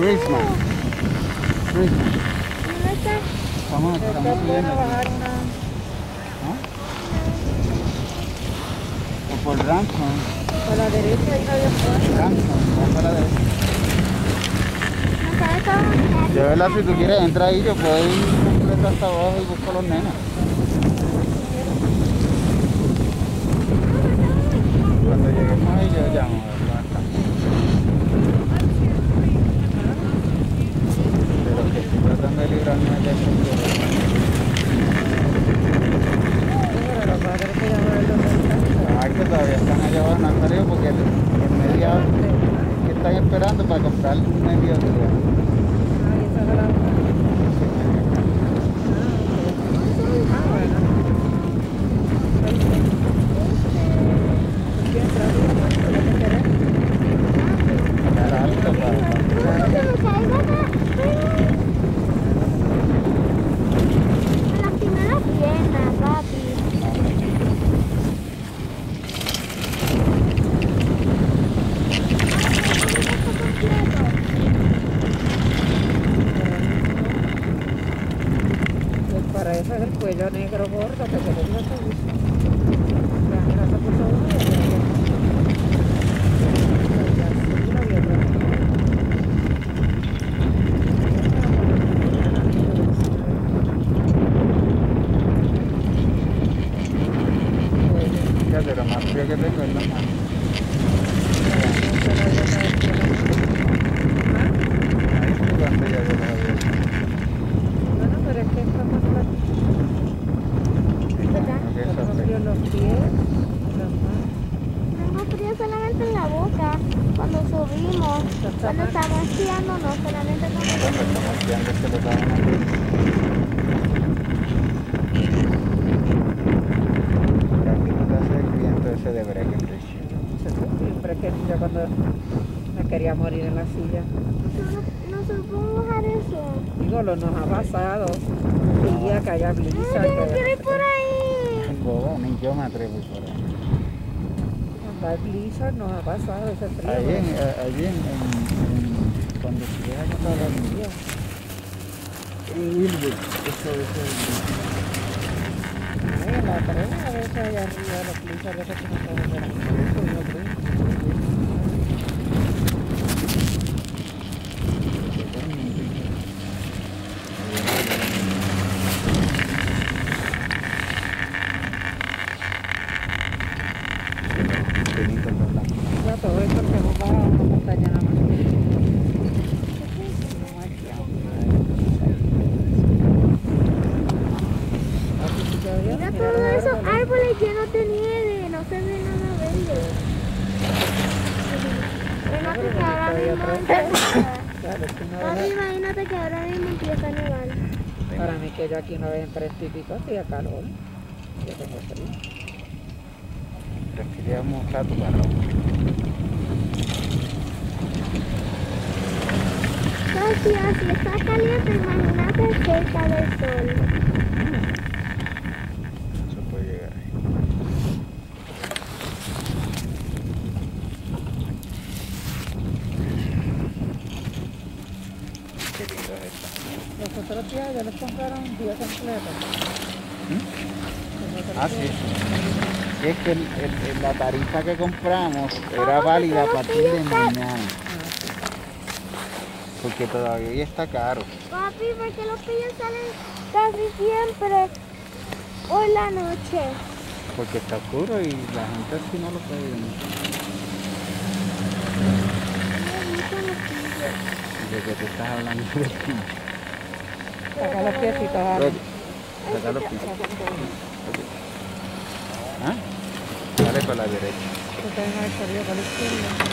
Prisma. Prisma. ¿Dónde está? Estamos subiendo. ¿Ah? O por Ransom. Por la derecha y por Ransom. Por la derecha. Yo, ¿verdad? Si tú quieres entrar ahí, yo puedo ir completo hasta abajo y busco a los nenas. Cuando lleguemos ahí, yo llamo. Negro gordo que se le morir en la silla. Nos podemos bajar eso. Digo, lo nos ha pasado. Y ya que haya brisa. No, yo quiero ir por ahí. No, ni yo me atrevo por ahí. Cuando hay brisa nos ha pasado ese frío. Allí en cuando se llega a la niña. En Irving. Eso. Ahí en la trena, a veces allá arriba, los brisas, a veces no se van a ver. Yo aquí no ven 30 y pico, si a calor. Yo tengo frío. Respiramos un rato para abajo. No, tía, si está caliente, imagínate cerca del sol. Eso puede llegar ahí. Qué lindo es esto. Los otros días ya les compraron un día completo. Ah, sí. Y es que la tarifa que compramos era válida a partir de mañana. Porque todavía está caro. Papi, porque los pillos salen casi siempre por la noche. Porque está oscuro y la gente así no lo puede ver. ¿De qué te estás hablando? Saca los piecitos, Aaron. Saca los piecitos. ¿Ah? Dale con la derecha.